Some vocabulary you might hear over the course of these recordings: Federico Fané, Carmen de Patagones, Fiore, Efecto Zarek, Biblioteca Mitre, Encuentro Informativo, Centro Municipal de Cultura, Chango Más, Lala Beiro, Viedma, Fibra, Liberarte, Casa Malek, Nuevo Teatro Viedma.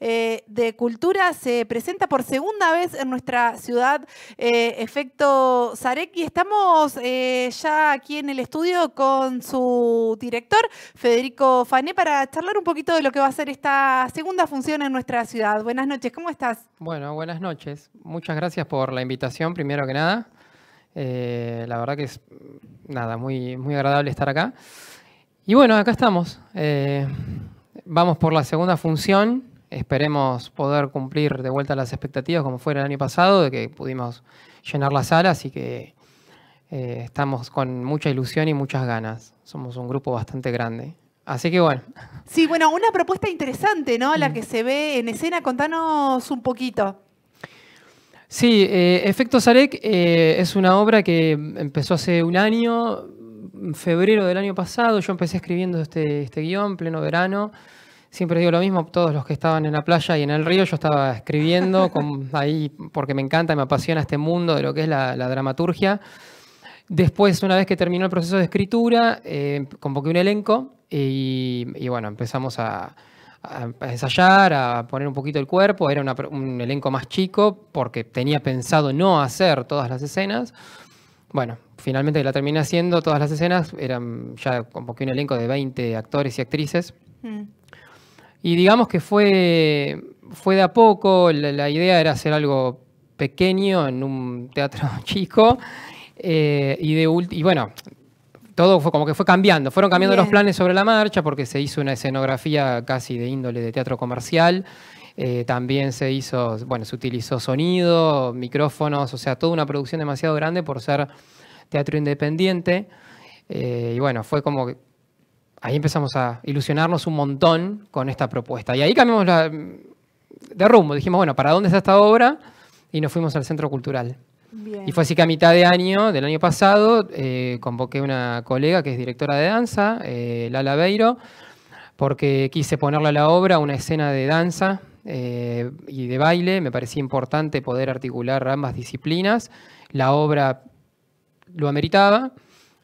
de cultura se presenta por segunda vez en nuestra ciudad, Efecto Zarek, y estamos ya aquí en el estudio con su director, Federico Fané, para charlar un poquito de lo que va a ser esta segunda función en nuestra ciudad. Buenas noches, ¿cómo estás? Bueno, buenas noches. Muchas gracias por la invitación, primero que nada. La verdad que es nada, muy agradable estar acá. Y bueno, acá estamos. Vamos por la segunda función. Esperemos poder cumplir de vuelta las expectativas como fuera el año pasado, de que pudimos llenar la sala, así que estamos con mucha ilusión y muchas ganas. Somos un grupo bastante grande. Así que bueno. Sí, bueno, una propuesta interesante, ¿no? La que se ve en escena. Contanos un poquito. Sí, Efecto Zarek es una obra que empezó hace un año, en febrero del año pasado. Yo empecé escribiendo este guión, pleno verano. Siempre digo lo mismo, todos los que estaban en la playa y en el río, yo estaba escribiendo ahí porque me encanta, me apasiona este mundo de lo que es la dramaturgia. Después, una vez que terminó el proceso de escritura, convoqué un elenco y bueno, empezamos a ensayar, a poner un poquito el cuerpo. Era un elenco más chico porque tenía pensado no hacer todas las escenas. Bueno, finalmente la terminé haciendo todas las escenas. Ya convoqué un elenco de 20 actores y actrices. Y digamos que fue de a poco. La idea era hacer algo pequeño en un teatro chico. Y bueno, todo fue como que fue cambiando. Fueron cambiando los planes sobre la marcha porque se hizo una escenografía casi de índole de teatro comercial. También se hizo, bueno, se utilizó sonido, micrófonos, o sea, toda una producción demasiado grande por ser teatro independiente. Y bueno, fue como que ahí empezamos a ilusionarnos un montón con esta propuesta. Y ahí cambiamos de rumbo. Dijimos, bueno, ¿para dónde está esta obra? Y nos fuimos al Centro Cultural. Bien. Y fue así que a mitad de año, del año pasado, convoqué a una colega que es directora de danza, Lala Beiro, porque quise ponerle a la obra una escena de danza y de baile. Me parecía importante poder articular ambas disciplinas. La obra lo ameritaba.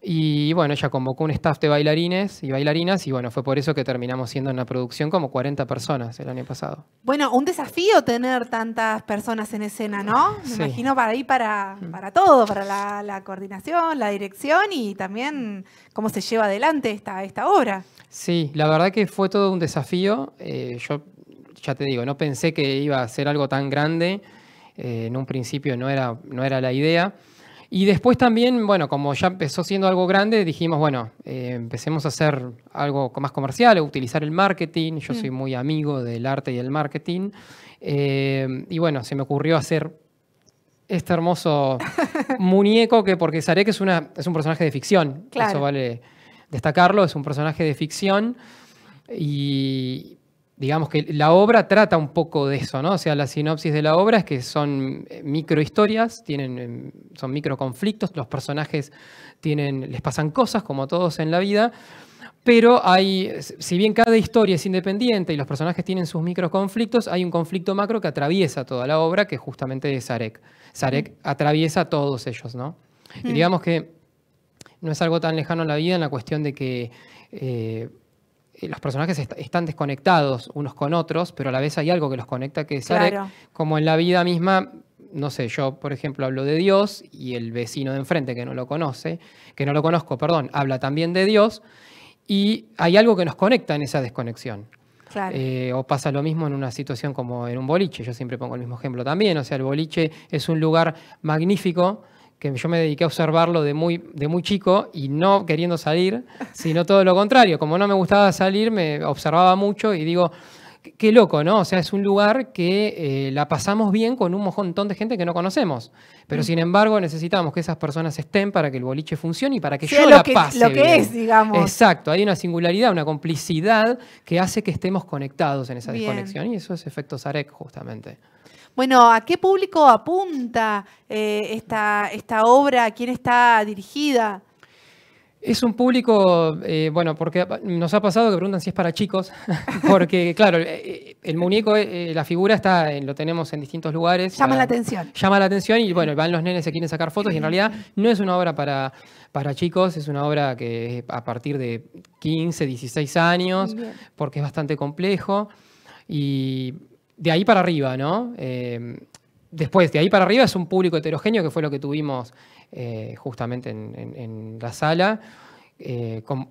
Y bueno, ella convocó un staff de bailarines y bailarinas y bueno, fue por eso que terminamos siendo una producción como 40 personas el año pasado. Bueno, un desafío tener tantas personas en escena, ¿no? Me imagino para todo, para la coordinación, la dirección y también cómo se lleva adelante esta obra. Sí, la verdad que fue todo un desafío. Yo ya te digo, no pensé que iba a ser algo tan grande. En un principio no era la idea. Y después también, bueno, como ya empezó siendo algo grande, dijimos, bueno, empecemos a hacer algo más comercial, utilizar el marketing. Yo soy muy amigo del arte y el marketing. Y bueno, se me ocurrió hacer este hermoso muñeco, porque Zarek es un personaje de ficción. Claro. Eso vale destacarlo, es un personaje de ficción. Y digamos que la obra trata un poco de eso, ¿no? O sea, la sinopsis de la obra es que son microhistorias, son microconflictos, los personajes les pasan cosas como a todos en la vida, pero si bien cada historia es independiente y los personajes tienen sus microconflictos, hay un conflicto macro que atraviesa toda la obra, que justamente es Zarek. Zarek atraviesa a todos ellos, ¿no? Y digamos que no es algo tan lejano en la vida en la cuestión de que los personajes están desconectados unos con otros, pero a la vez hay algo que los conecta, que es Zarek. Claro. Como en la vida misma, no sé, yo por ejemplo hablo de Dios y el vecino de enfrente que no lo conozco, perdón, habla también de Dios y hay algo que nos conecta en esa desconexión. Claro. O pasa lo mismo en una situación como en un boliche, yo siempre pongo el mismo ejemplo también, o sea, el boliche es un lugar magnífico, que yo me dediqué a observarlo de muy chico y no queriendo salir, sino todo lo contrario. Como no me gustaba salir, me observaba mucho y digo, qué loco, ¿no? O sea, es un lugar que la pasamos bien con un montón de gente que no conocemos. Pero sin embargo, necesitamos que esas personas estén para que el boliche funcione y para que yo la pase bien. Lo que es, digamos. Exacto. Hay una singularidad, una complicidad que hace que estemos conectados en esa desconexión. Y eso es Efecto Zarek, justamente. Bueno, ¿a qué público apunta esta obra? ¿A quién está dirigida? Es un público, bueno, porque nos ha pasado que preguntan si es para chicos, porque claro, el muñeco, la figura lo tenemos en distintos lugares. Llama la atención. Llama la atención y bueno, van los nenes, se quieren sacar fotos y en realidad no es una obra para chicos, es una obra que a partir de 15, 16 años, porque es bastante complejo y de ahí para arriba, ¿no? Después, de ahí para arriba es un público heterogéneo, que fue lo que tuvimos justamente en la sala,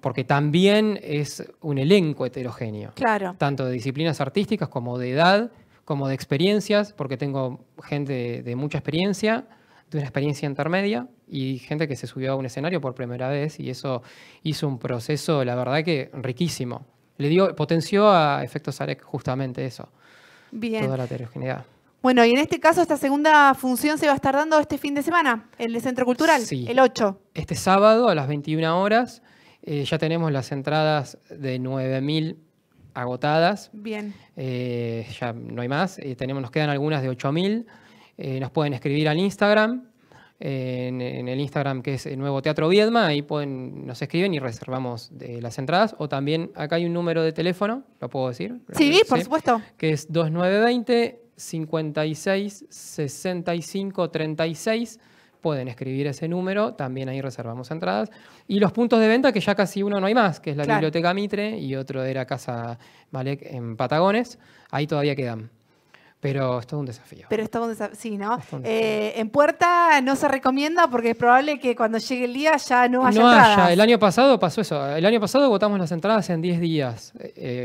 porque también es un elenco heterogéneo. Claro. Tanto de disciplinas artísticas como de edad, como de experiencias, porque tengo gente de mucha experiencia, de una experiencia intermedia, y gente que se subió a un escenario por primera vez, y eso hizo un proceso, la verdad, que riquísimo. Le dio, potenció a Efecto Zarek justamente eso. Bien. Toda la heterogeneidad. Bueno, y en este caso, esta segunda función se va a estar dando este fin de semana, el Centro Cultural, sí, el 8. Este sábado a las 21 horas ya tenemos las entradas de 9.000 agotadas. Bien. Ya no hay más. Nos quedan algunas de 8.000. Nos pueden escribir al Instagram, en el Instagram que es el Nuevo Teatro Viedma. Ahí nos escriben y reservamos las entradas. O también acá hay un número de teléfono, ¿lo puedo decir? Sí, por supuesto. Que es 2920 56 65 36. Pueden escribir ese número, también ahí reservamos entradas. Y los puntos de venta, que ya casi uno no hay más, que es la Biblioteca Mitre, y otro era Casa Malek en Patagones. Ahí todavía quedan. Pero es todo un desafío. Pero es todo un desafío, sí, ¿no? En puerta no se recomienda porque es probable que cuando llegue el día ya no haya entradas. No haya. El año pasado pasó eso. El año pasado agotamos las entradas en 10 días.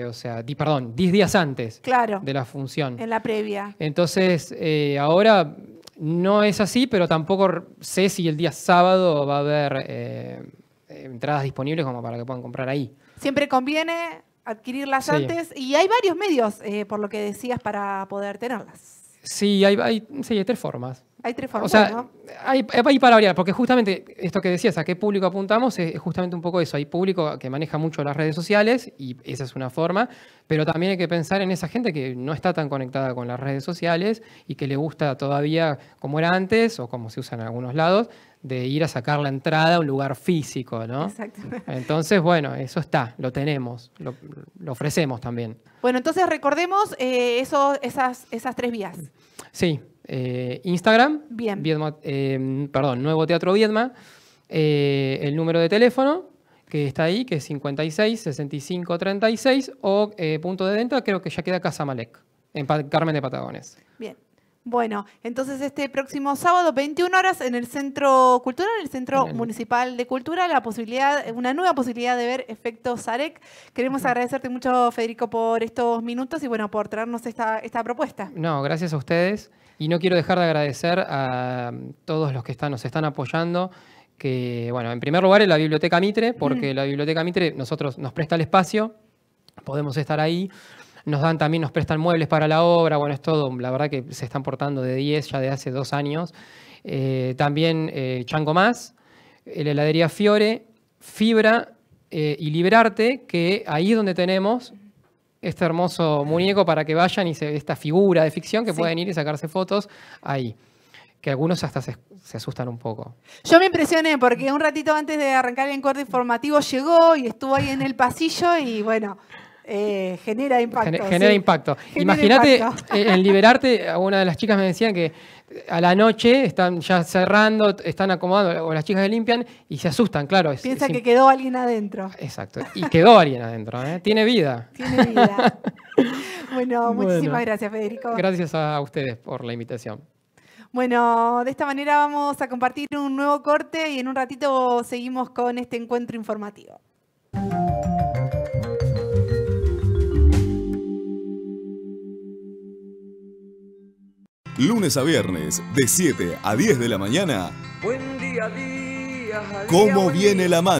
O sea, perdón, 10 días antes de la función. En la previa. Entonces, ahora no es así, pero tampoco sé si el día sábado va a haber entradas disponibles como para que puedan comprar ahí. Siempre conviene adquirirlas antes, y hay varios medios, por lo que decías, para poder tenerlas. Sí, hay tres formas. Hay tres formas, o sea, ¿no? Hay para variar, porque justamente esto que decías, a qué público apuntamos, es justamente un poco eso. Hay público que maneja mucho las redes sociales, y esa es una forma, pero también hay que pensar en esa gente que no está tan conectada con las redes sociales y que le gusta todavía, como era antes, o como se usa en algunos lados, de ir a sacar la entrada a un lugar físico, ¿no? Exactamente. Entonces, bueno, eso está, lo tenemos, lo ofrecemos también. Bueno, entonces recordemos esas tres vías. Sí, Instagram, Viedma, perdón, Nuevo Teatro Viedma, el número de teléfono que está ahí, que es 56 65 36, o punto de venta, creo que ya queda Casa Malek, en Carmen de Patagones. Bien. Bueno, entonces este próximo sábado, 21 horas, en el Centro Cultural, en el Centro Municipal de Cultura, una nueva posibilidad de ver Efecto Zarek. Queremos agradecerte mucho, Federico, por estos minutos y, bueno, por traernos esta propuesta. No, gracias a ustedes. Y no quiero dejar de agradecer a todos los que nos están apoyando, que, bueno, en primer lugar es la Biblioteca Mitre, porque la Biblioteca Mitre nos presta el espacio, podemos estar ahí. Nos prestan muebles para la obra. Bueno, es todo, la verdad que se están portando de 10 ya de hace 2 años. También Chango Más, la heladería Fiore, Fibra y Liberarte, que ahí es donde tenemos este hermoso muñeco para que vayan, esta figura de ficción que pueden ir y sacarse fotos ahí. Que algunos hasta se asustan un poco. Yo me impresioné porque un ratito antes de arrancar el encuentro informativo llegó y estuvo ahí en el pasillo y, bueno, genera impacto. Genera impacto. Imagínate, en Liberarte, una de las chicas me decían que a la noche están ya cerrando, están acomodando, o las chicas se limpian y se asustan, claro. Piensan que quedó alguien adentro. Exacto, y quedó alguien adentro, ¿eh? Tiene vida. Tiene vida. Bueno, muchísimas gracias, Federico. Gracias a ustedes por la invitación. Bueno, de esta manera vamos a compartir un nuevo corte y en un ratito seguimos con este encuentro informativo. Lunes a viernes, de 7 a 10 de la mañana. Buen día, ¿Cómo viene la mano?